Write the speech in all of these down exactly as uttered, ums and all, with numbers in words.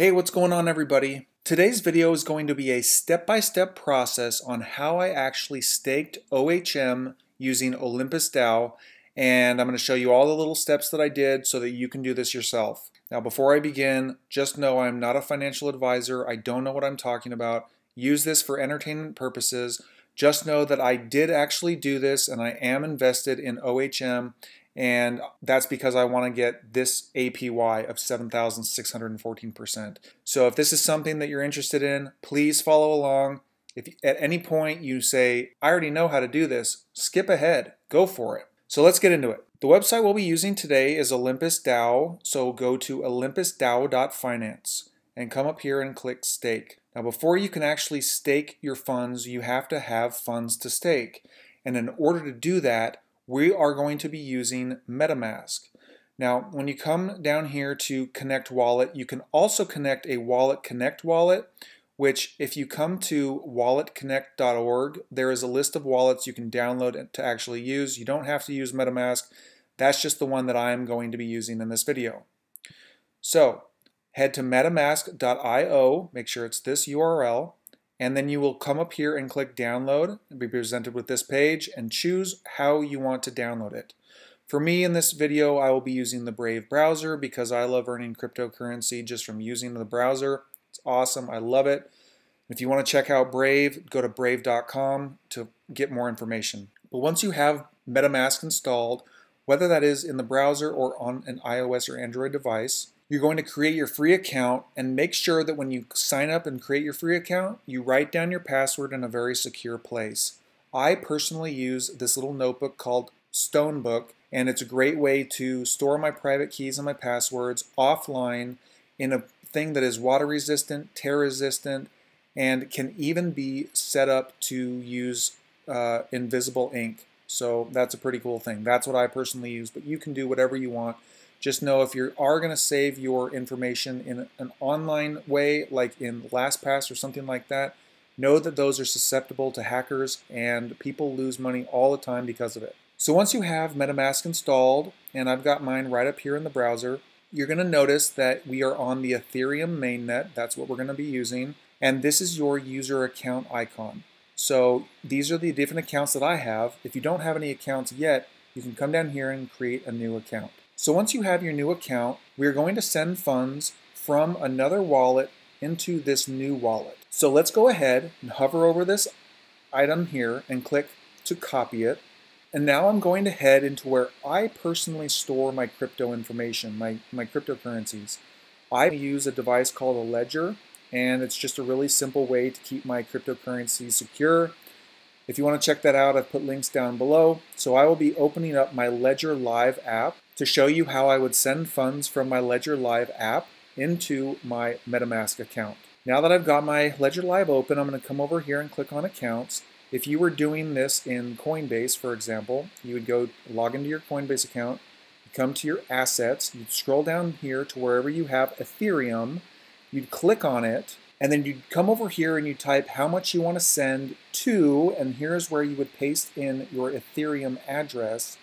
Hey, what's going on, everybody? Today's video is going to be a step-by-step process on how I actually staked O H M using Olympus DAO, and I'm going to show you all the little steps that I did so that you can do this yourself. Now, before I begin, just know I'm not a financial advisor. I don't know what I'm talking about. Use this for entertainment purposes. Just know that I did actually do this, and I am invested in O H M. And that's because I want to get this A P Y of seven thousand six hundred fourteen percent. So if this is something that you're interested in, please follow along. If at any point you say, I already know how to do this, skip ahead, go for it. So let's get into it. The website we'll be using today is Olympus DAO. So go to olympus dao dot finance and come up here and click stake. Now, before you can actually stake your funds, you have to have funds to stake. And in order to do that, we are going to be using MetaMask. Now, when you come down here to Connect Wallet, you can also connect a WalletConnect wallet, which if you come to wallet connect dot org, there is a list of wallets you can download to actually use. You don't have to use MetaMask. That's just the one that I'm going to be using in this video. So head to metamask dot i o, make sure it's this U R L, and then you will come up here and click download and be presented with this page and choose how you want to download it. For me in this video, I will be using the Brave browser because I love earning cryptocurrency just from using the browser. It's awesome. I love it. If you want to check out Brave, go to brave dot com to get more information. But once you have MetaMask installed, whether that is in the browser or on an iOS or Android device, you're going to create your free account and make sure that when you sign up and create your free account, you write down your password in a very secure place. I personally use this little notebook called Stonebook, and it's a great way to store my private keys and my passwords offline in a thing that is water resistant, tear resistant, and can even be set up to use uh, invisible ink. So that's a pretty cool thing. That's what I personally use, but you can do whatever you want. Just know if you are going to save your information in an online way, like in LastPass or something like that, know that those are susceptible to hackers and people lose money all the time because of it. So once you have MetaMask installed, and I've got mine right up here in the browser, you're going to notice that we are on the Ethereum mainnet. That's what we're going to be using. And this is your user account icon. So these are the different accounts that I have. If you don't have any accounts yet, you can come down here and create a new account. So once you have your new account, we're going to send funds from another wallet into this new wallet. So let's go ahead and hover over this item here and click to copy it. And now I'm going to head into where I personally store my crypto information, my, my cryptocurrencies. I use a device called a Ledger, and it's just a really simple way to keep my cryptocurrency secure. If you want to check that out, I've put links down below. So I will be opening up my Ledger Live app to show you how I would send funds from my Ledger Live app into my MetaMask account. Now that I've got my Ledger Live open, I'm going to come over here and click on Accounts. If you were doing this in Coinbase, for example, you would go log into your Coinbase account, you come to your assets, you'd scroll down here to wherever you have Ethereum, you'd click on it, and then you'd come over here and you type how much you want to send to, and here's where you would paste in your Ethereum address,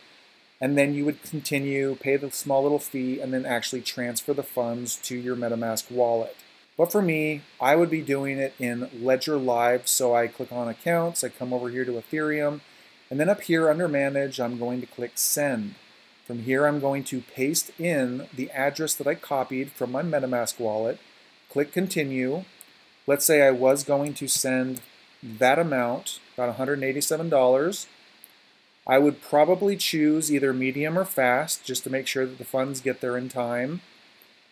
and then you would continue, pay the small little fee, and then actually transfer the funds to your MetaMask wallet. But for me, I would be doing it in Ledger Live, so I click on Accounts, I come over here to Ethereum, and then up here under Manage, I'm going to click Send. From here, I'm going to paste in the address that I copied from my MetaMask wallet, click Continue. Let's say I was going to send that amount, about one hundred eighty-seven dollars. I would probably choose either medium or fast just to make sure that the funds get there in time.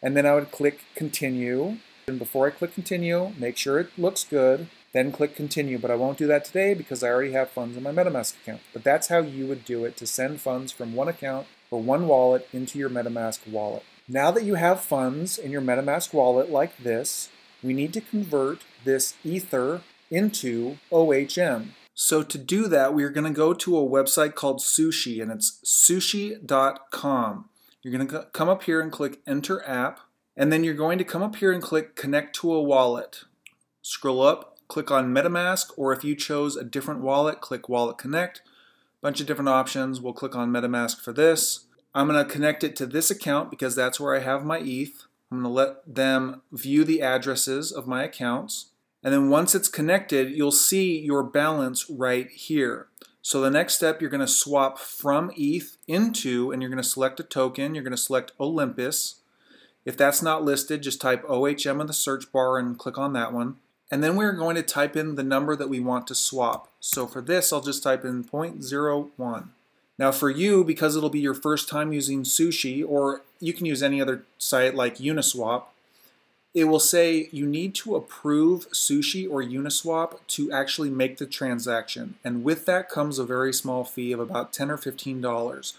And then I would click Continue. And before I click Continue, make sure it looks good, then click Continue. But I won't do that today because I already have funds in my MetaMask account. But that's how you would do it to send funds from one account or one wallet into your MetaMask wallet. Now that you have funds in your MetaMask wallet like this, we need to convert this Ether into O H M. So to do that, we're going to go to a website called Sushi, and it's sushi dot com. You're going to come up here and click Enter App, and then you're going to come up here and click Connect to a Wallet. Scroll up, click on MetaMask, or if you chose a different wallet, click Wallet Connect. Bunch of different options. We'll click on MetaMask for this. I'm going to connect it to this account because that's where I have my E T H. I'm going to let them view the addresses of my accounts. And then once it's connected, you'll see your balance right here. So the next step, you're going to swap from E T H into, and you're going to select a token. You're going to select Olympus. If that's not listed, just type O H M in the search bar and click on that one. And then we're going to type in the number that we want to swap. So for this, I'll just type in zero point zero one. Now for you, because it'll be your first time using Sushi, or you can use any other site like Uniswap, it will say you need to approve Sushi or Uniswap to actually make the transaction. And with that comes a very small fee of about ten or fifteen dollars.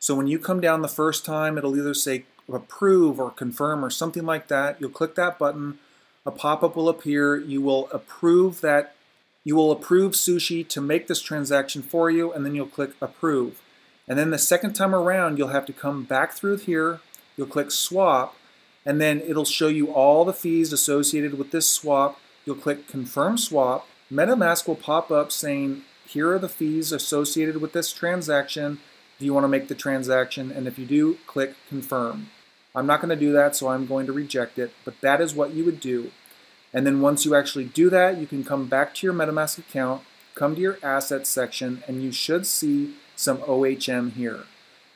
So when you come down the first time, it'll either say approve or confirm or something like that. You'll click that button, a pop-up will appear, you will approve that, you will approve Sushi to make this transaction for you, and then you'll click approve. And then the second time around, you'll have to come back through here, you'll click swap, and then it'll show you all the fees associated with this swap. You'll click confirm swap. MetaMask will pop up saying, here are the fees associated with this transaction. Do you want to make the transaction? And if you do, click confirm. I'm not going to do that, so I'm going to reject it, but that is what you would do. And then once you actually do that, you can come back to your MetaMask account, come to your assets section, and you should see some O H M here.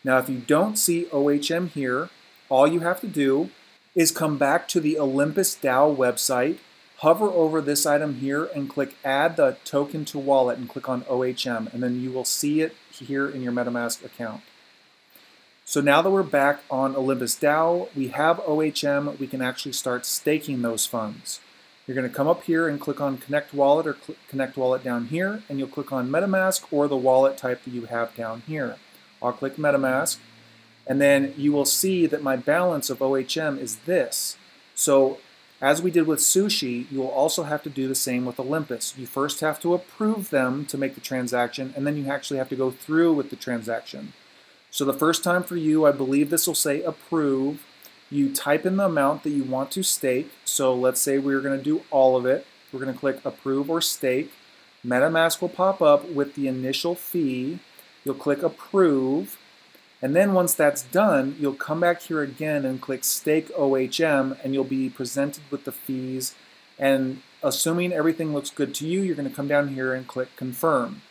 Now, if you don't see O H M here, all you have to do is come back to the Olympus DAO website, hover over this item here, and click Add the Token to Wallet and click on O H M, and then you will see it here in your MetaMask account. So now that we're back on Olympus DAO, we have O H M, we can actually start staking those funds. You're going to come up here and click on Connect Wallet or Connect Wallet down here, and you'll click on MetaMask or the wallet type that you have down here. I'll click MetaMask, and then you will see that my balance of O H M is this. So as we did with Sushi, you will also have to do the same with Olympus. You first have to approve them to make the transaction, and then you actually have to go through with the transaction. So the first time for you, I believe this will say approve. You type in the amount that you want to stake. So let's say we're going to do all of it. We're going to click approve or stake. MetaMask will pop up with the initial fee. You'll click approve. And then once that's done, you'll come back here again and click Stake O H M, and you'll be presented with the fees. And assuming everything looks good to you, you're going to come down here and click Confirm.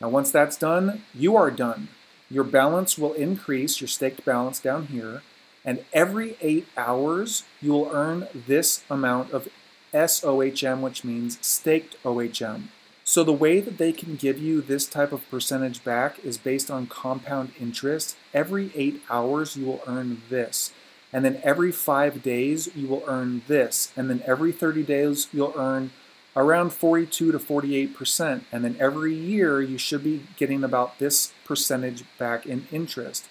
Now once that's done, you are done. Your balance will increase, your staked balance down here, and every eight hours, you will earn this amount of S O H M, which means Staked O H M. So the way that they can give you this type of percentage back is based on compound interest. Every eight hours you will earn this. And then every five days you will earn this. And then every thirty days you'll earn around forty-two to forty-eight percent. And then every year you should be getting about this percentage back in interest.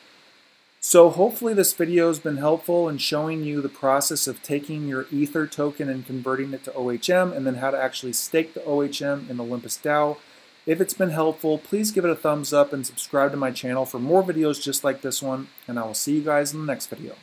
So hopefully this video has been helpful in showing you the process of taking your Ether token and converting it to O H M, and then how to actually stake the O H M in Olympus DAO. If it's been helpful, please give it a thumbs up and subscribe to my channel for more videos just like this one, and I will see you guys in the next video.